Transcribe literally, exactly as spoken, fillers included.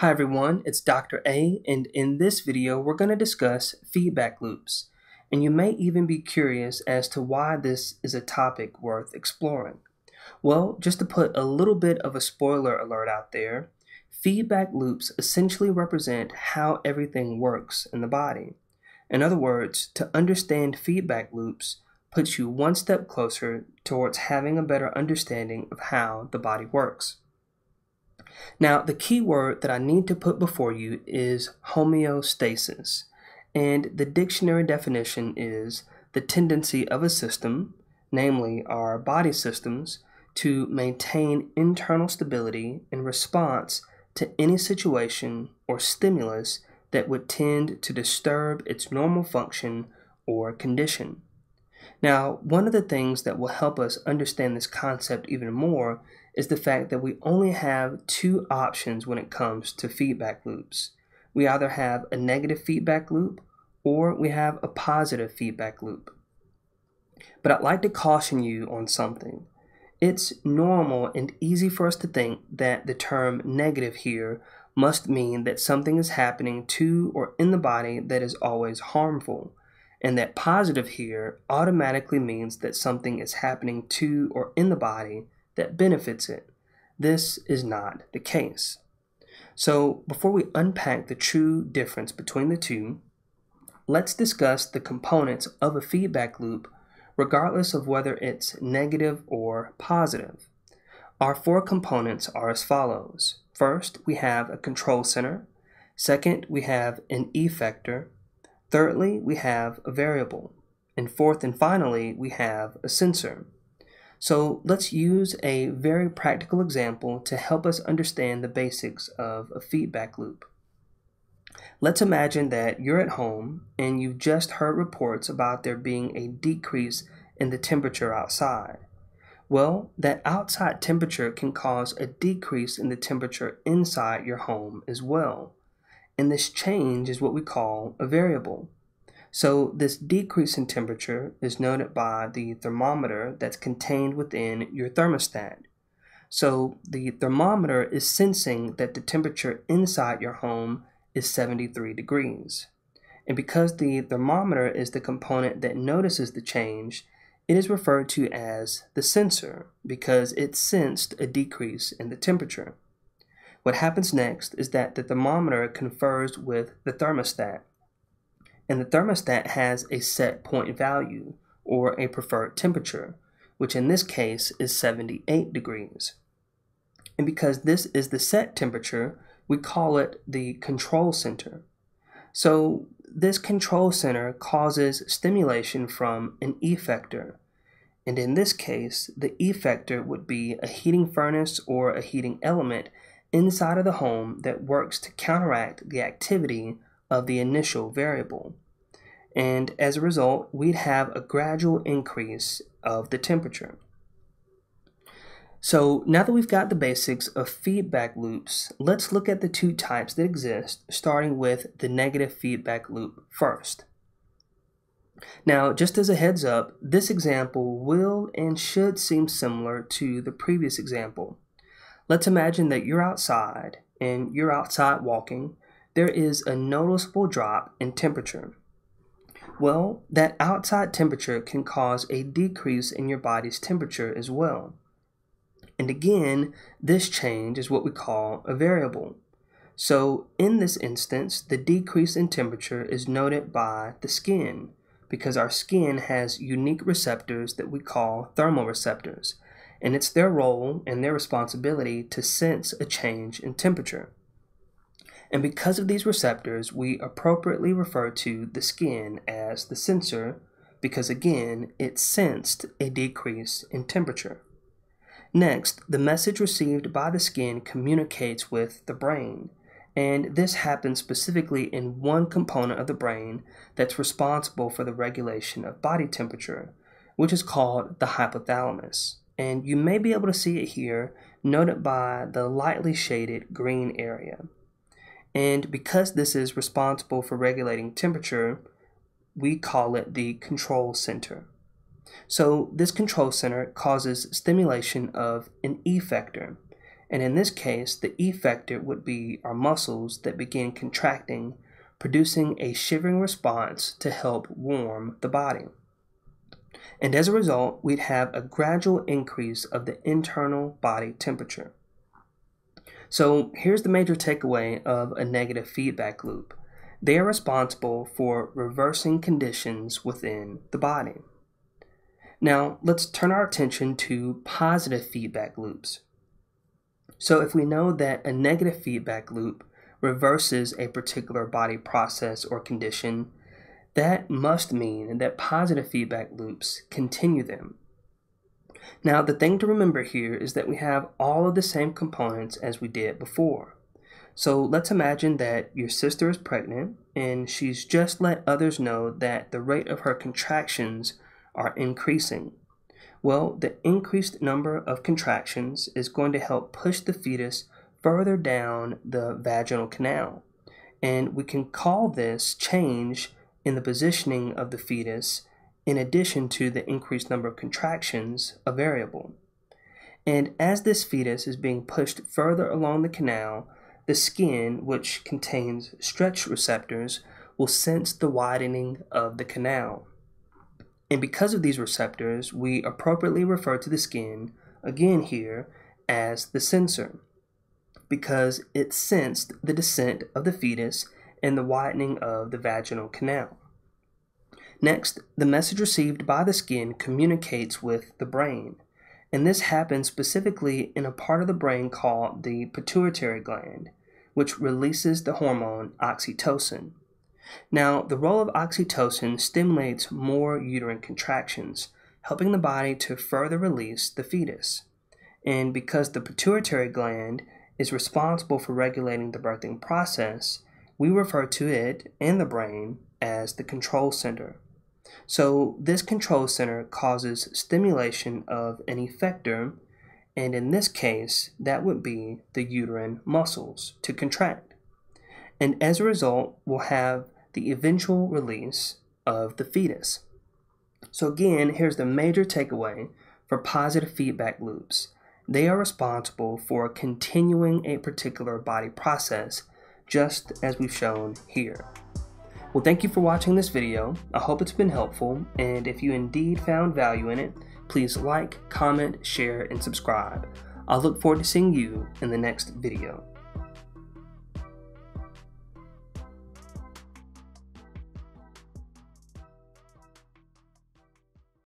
Hi everyone, it's Doctor A, and in this video we're going to discuss feedback loops, and you may even be curious as to why this is a topic worth exploring. Well, just to put a little bit of a spoiler alert out there, feedback loops essentially represent how everything works in the body. In other words, to understand feedback loops puts you one step closer towards having a better understanding of how the body works. Now, the key word that I need to put before you is homeostasis, and the dictionary definition is the tendency of a system, namely our body systems, to maintain internal stability in response to any situation or stimulus that would tend to disturb its normal function or condition. Now, one of the things that will help us understand this concept even more is the fact that we only have two options when it comes to feedback loops. We either have a negative feedback loop or we have a positive feedback loop. But I'd like to caution you on something. It's normal and easy for us to think that the term negative here must mean that something is happening to or in the body that is always harmful, and that positive here automatically means that something is happening to or in the body that benefits it. This is not the case. So before we unpack the true difference between the two, let's discuss the components of a feedback loop regardless of whether it's negative or positive. Our four components are as follows. First, we have a control center. Second, we have an effector. Thirdly, we have a variable. And fourth and finally, we have a sensor. So let's use a very practical example to help us understand the basics of a feedback loop. Let's imagine that you're at home and you've just heard reports about there being a decrease in the temperature outside. Well, that outside temperature can cause a decrease in the temperature inside your home as well. And this change is what we call a variable. So this decrease in temperature is noted by the thermometer that's contained within your thermostat. So the thermometer is sensing that the temperature inside your home is seventy-three degrees. And because the thermometer is the component that notices the change, it is referred to as the sensor because it sensed a decrease in the temperature. What happens next is that the thermometer confers with the thermostat. And the thermostat has a set point value, or a preferred temperature, which in this case is seventy-eight degrees. And because this is the set temperature, we call it the control center. So this control center causes stimulation from an effector. And in this case, the effector would be a heating furnace or a heating element inside of the home that works to counteract the activity of the initial variable. And as a result, we'd have a gradual increase of the temperature. So now that we've got the basics of feedback loops, let's look at the two types that exist, starting with the negative feedback loop first. Now, just as a heads up, this example will and should seem similar to the previous example. Let's imagine that you're outside and you're outside walking. There is a noticeable drop in temperature. Well, that outside temperature can cause a decrease in your body's temperature as well. And again, this change is what we call a variable. So in this instance, the decrease in temperature is noted by the skin because our skin has unique receptors that we call thermoreceptors, and it's their role and their responsibility to sense a change in temperature. And because of these receptors, we appropriately refer to the skin as the sensor because, again, it sensed a decrease in temperature. Next, the message received by the skin communicates with the brain, and this happens specifically in one component of the brain that's responsible for the regulation of body temperature, which is called the hypothalamus. And you may be able to see it here, noted by the lightly shaded green area. And because this is responsible for regulating temperature, we call it the control center. So this control center causes stimulation of an effector. And in this case, the effector would be our muscles that begin contracting, producing a shivering response to help warm the body. And as a result, we'd have a gradual increase of the internal body temperature. So here's the major takeaway of a negative feedback loop. They are responsible for reversing conditions within the body. Now, let's turn our attention to positive feedback loops. So if we know that a negative feedback loop reverses a particular body process or condition, that must mean that positive feedback loops continue them. Now, the thing to remember here is that we have all of the same components as we did before. So let's imagine that your sister is pregnant and she's just let others know that the rate of her contractions are increasing. Well, the increased number of contractions is going to help push the fetus further down the vaginal canal. And we can call this change in the positioning of the fetus, in addition to the increased number of contractions, a variable. And as this fetus is being pushed further along the canal, the skin, which contains stretch receptors, will sense the widening of the canal. And because of these receptors, we appropriately refer to the skin, again here, as the sensor, because it sensed the descent of the fetus and the widening of the vaginal canal. Next, the message received by the skin communicates with the brain, and this happens specifically in a part of the brain called the pituitary gland, which releases the hormone oxytocin. Now, the role of oxytocin stimulates more uterine contractions, helping the body to further release the fetus. And because the pituitary gland is responsible for regulating the birthing process, we refer to it and the brain as the control center. So this control center causes stimulation of an effector, and in this case, that would be the uterine muscles to contract. And as a result, we'll have the eventual release of the fetus. So again, here's the major takeaway for positive feedback loops. They are responsible for continuing a particular body process, just as we've shown here. Well, thank you for watching this video. I hope it's been helpful, and if you indeed found value in it, please like, comment, share, and subscribe. I look forward to seeing you in the next video.